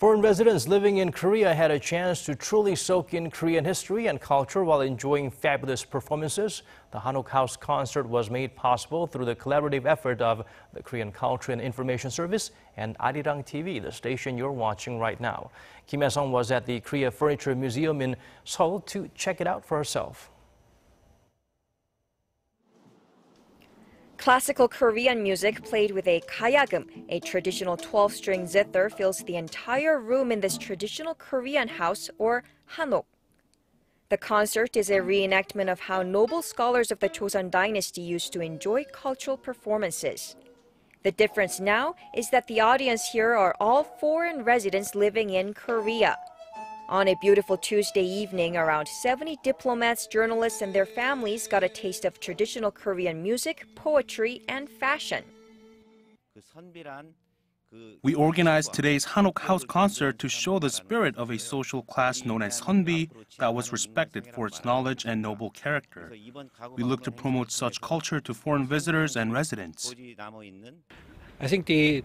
Foreign residents living in Korea had a chance to truly soak in Korean history and culture while enjoying fabulous performances. The Hanok House Concert was made possible through the collaborative effort of the Korean Culture and Information Service and Arirang TV, the station you're watching right now. Kim Hyesung was at the Korea Furniture Museum in Seoul to check it out for herself. Classical Korean music played with a gayageum, a traditional 12-string zither, fills the entire room in this traditional Korean house, or hanok. The concert is a reenactment of how noble scholars of the Joseon Dynasty used to enjoy cultural performances. The difference now is that the audience here are all foreign residents living in Korea. On a beautiful Tuesday evening, around 70 diplomats, journalists, and their families got a taste of traditional Korean music, poetry, and fashion. We organized today's Hanok House Concert to show the spirit of a social class known as seonbi that was respected for its knowledge and noble character. We look to promote such culture to foreign visitors and residents. I think the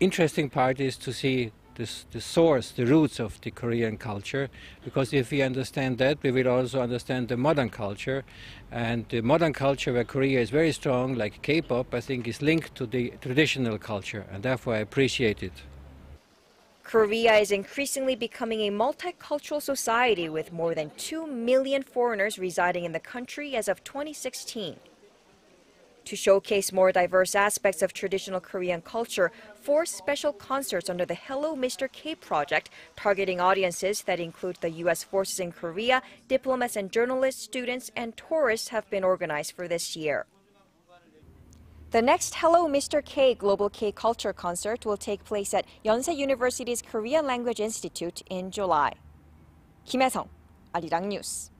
interesting part is to see the source, the roots of the Korean culture, because if we understand that, we will also understand the modern culture. And the modern culture, where Korea is very strong, like K-pop, I think is linked to the traditional culture, and therefore I appreciate it. Korea is increasingly becoming a multicultural society with more than 2 million foreigners residing in the country as of 2016. To showcase more diverse aspects of traditional Korean culture, 4 special concerts under the Hello Mr. K project, targeting audiences that include the U.S. Forces in Korea, diplomats and journalists, students, and tourists, have been organized for this year. The next Hello Mr. K Global K Culture Concert will take place at Yonsei University's Korean Language Institute in July. Kim Hyesung, Arirang News.